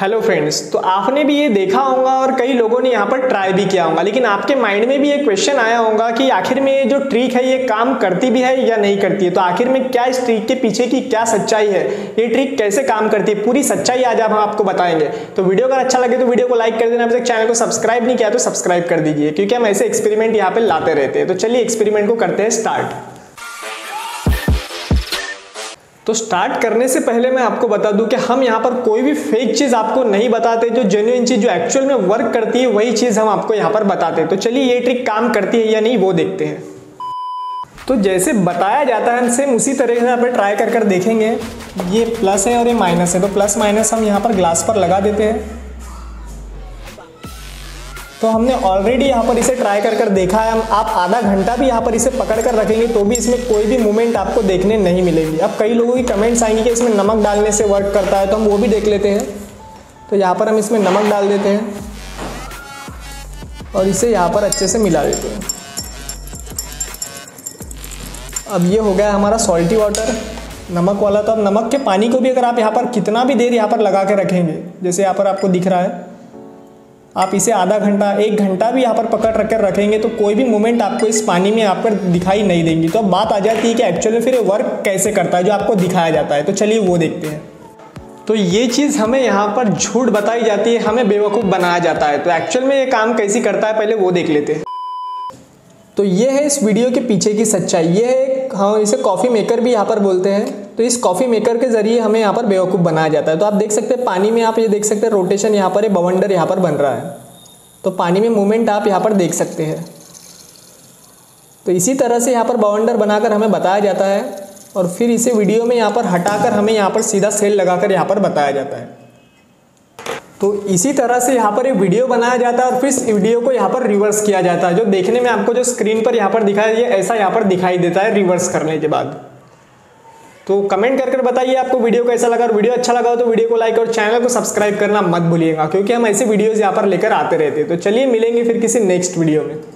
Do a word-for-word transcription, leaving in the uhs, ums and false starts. Hello friends, तो आपने भी ये देखा होगा और कई लोगों ने यहाँ पर ट्राई भी किया होगा, लेकिन आपके माइंड में भी ये क्वेश्चन आया होगा कि आखिर में ये जो ट्रिक है ये काम करती भी है या नहीं करती है। तो आखिर में क्या इस ट्रिक के पीछे की क्या सच्चाई है, ये ट्रिक कैसे काम करती है, पूरी सच्चाई आज हम आपको बताएंगे। तो वीडियो अगर अच्छा लगे तो वीडियो को लाइक कर देना। अभी तक चैनल को सब्सक्राइब नहीं किया तो सब्सक्राइब कर दीजिए, क्योंकि हम ऐसे एक्सपेरिमेंट यहाँ पर लाते रहते हैं। तो चलिए एक्सपेरिमेंट को करते हैं स्टार्ट। तो स्टार्ट करने से पहले मैं आपको बता दूं कि हम यहाँ पर कोई भी फेक चीज़ आपको नहीं बताते, जो जेन्युइन चीज़ जो एक्चुअल में वर्क करती है वही चीज़ हम आपको यहाँ पर बताते हैं। तो चलिए ये ट्रिक काम करती है या नहीं वो देखते हैं। तो जैसे बताया जाता है सेम उसी तरह से यहाँ पर ट्राई कर कर देखेंगे। ये प्लस है और ये माइनस है, तो प्लस माइनस हम यहाँ पर ग्लास पर लगा देते हैं। तो हमने ऑलरेडी यहाँ पर इसे ट्राई कर कर देखा है। आप आधा घंटा भी यहाँ पर इसे पकड़ कर रखेंगे तो भी इसमें कोई भी मूवमेंट आपको देखने नहीं मिलेगी। अब कई लोगों की कमेंट्स आएंगी कि इसमें नमक डालने से वर्क करता है, तो हम वो भी देख लेते हैं। तो यहाँ पर हम इसमें नमक डाल देते हैं और इसे यहाँ पर अच्छे से मिला देते हैं। अब ये हो गया हमारा सॉल्टी वाटर, नमक वाला। तो अब नमक के पानी को भी अगर आप यहाँ पर कितना भी देर यहाँ पर लगा के रखेंगे, जैसे यहाँ पर आपको दिख रहा है, आप इसे आधा घंटा एक घंटा भी यहाँ पर पकड़ रखकर रखेंगे तो कोई भी मूवमेंट आपको इस पानी में यहाँ पर दिखाई नहीं देंगी। तो अब बात आ जाती है कि एक्चुअल में फिर ये वर्क कैसे करता है जो आपको दिखाया जाता है। तो चलिए वो देखते हैं। तो ये चीज़ हमें यहाँ पर झूठ बताई जाती है, हमें बेवकूफ़ बनाया जाता है। तो एक्चुअल में ये काम कैसे करता है पहले वो देख लेते हैं। तो ये है इस वीडियो के पीछे की सच्चाई। ये है, हाँ, इसे कॉफ़ी मेकर भी यहाँ पर बोलते हैं। तो इस कॉफ़ी मेकर के ज़रिए हमें यहाँ पर बेवकूफ़ बनाया जाता है। तो आप देख सकते हैं पानी में, आप ये देख सकते हैं रोटेशन यहाँ पर, ये बवंडर यहाँ पर बन रहा है। तो पानी में मूवमेंट आप यहाँ पर देख सकते हैं। तो इसी तरह से यहाँ पर बवंडर बनाकर हमें बताया जाता है और फिर इसे वीडियो में यहाँ पर हटा कर हमें यहाँ पर सीधा सेल लगा कर यहाँ पर बताया जाता है। तो इसी तरह से यहाँ पर एक वीडियो बनाया जाता है और फिर इस वीडियो को यहाँ पर रिवर्स किया जाता है। जो देखने में आपको जो स्क्रीन पर यहाँ पर दिखाई दे ऐसा यहाँ पर दिखाई देता है रिवर्स करने के बाद। तो कमेंट कर कर बताइए आपको वीडियो कैसा लगा, और वीडियो अच्छा लगा हो तो वीडियो को लाइक और चैनल को सब्सक्राइब करना मत भूलिएगा, क्योंकि हम ऐसे वीडियोज़ यहाँ पर लेकर आते रहते हैं। तो चलिए मिलेंगे फिर किसी नेक्स्ट वीडियो में।